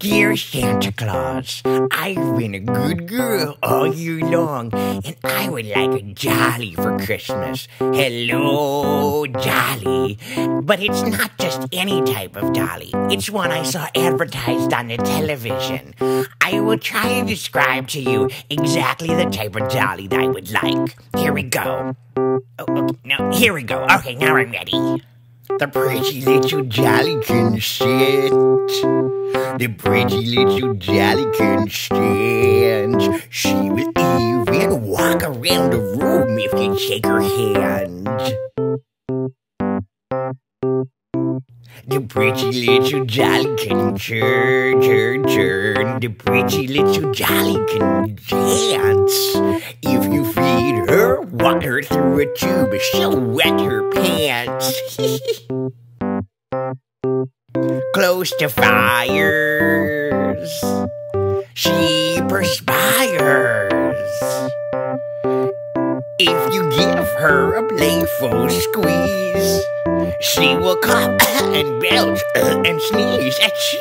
Dear Santa Claus, I've been a good girl all year long, and I would like a jolly for Christmas. Hello, jolly. But it's not just any type of dolly. It's one I saw advertised on the television. I will try and describe to you exactly the type of dolly that I would like. Here we go. Oh, okay. No, here we go. Okay, now I'm ready. The pretty little jolly can sit. The pretty little jolly can stand. She will even walk around the room if you shake her hand. The pretty little jolly can turn. The pretty little jolly can dance. If you feed her water through a tube, she'll wet her pants. Close to fires, she perspires. If you give her a playful squeeze, she will cough and belch and sneeze at you.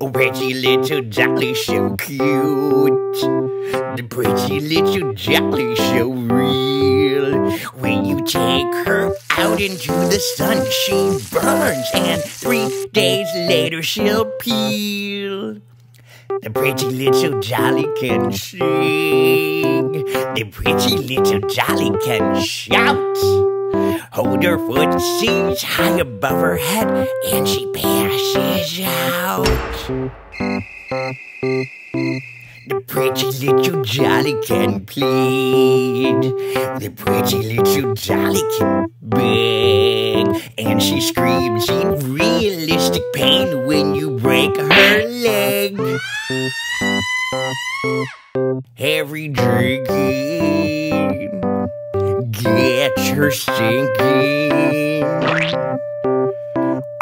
Oh, pretty little jolly, so cute. The pretty little jolly, so real. When you take her out into the sun, she burns, and 3 days later she'll peel. The pretty little jolly can sing. The pretty little jolly can shout. Hold her foot, sees high above her head, and she passes out. The pretty little jolly can plead. The pretty little jolly can beg. And she screams in realistic pain when you break her leg. Every drinking gets her sinking.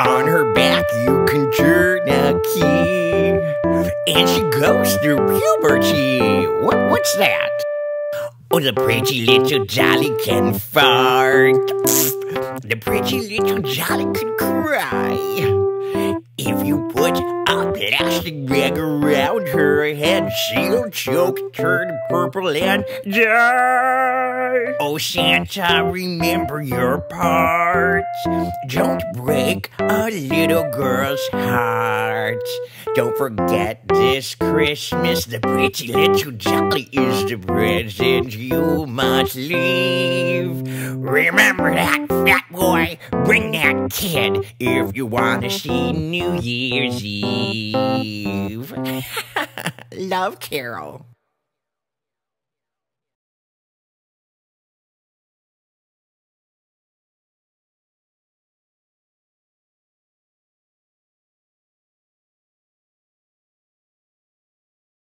On her back you can turn a key, and she goes through puberty. What's that? Oh, the pretty little jolly can fart. The pretty little jolly can cry. If you put a plastic bag around her head, she'll choke, turn purple, and die. Oh, Santa, remember your part. Don't break a little girl's heart. Don't forget this Christmas, the pretty little jolly is the present you must leave. Remember that, fat boy. Bring that kid if you want to see New Year's Eve. Love, Carol.